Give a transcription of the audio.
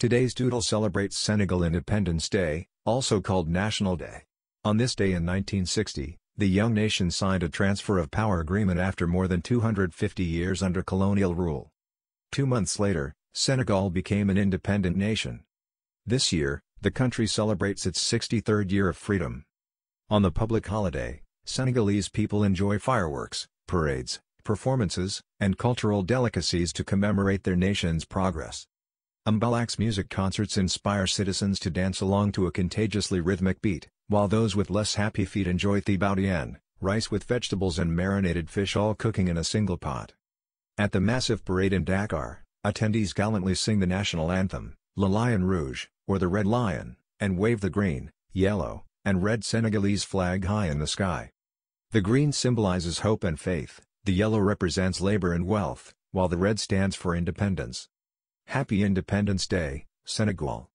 Today's doodle celebrates Senegal Independence Day, also called National Day. On this day in 1960, the young nation signed a transfer of power agreement after more than 250 years under colonial rule. 2 months later, Senegal became an independent nation. This year, the country celebrates its 63rd year of freedom. On the public holiday, Senegalese people enjoy fireworks, parades, performances, and cultural delicacies to commemorate their nation's progress. Mbalax music concerts inspire citizens to dance along to a contagiously rhythmic beat, while those with less happy feet enjoy thieboudienne, rice with vegetables and marinated fish, all cooking in a single pot. At the massive parade in Dakar, attendees gallantly sing the national anthem, Le Lion Rouge, or the Red Lion, and wave the green, yellow, and red Senegalese flag high in the sky. The green symbolizes hope and faith, the yellow represents labor and wealth, while the red stands for independence. Happy Independence Day, Senegal.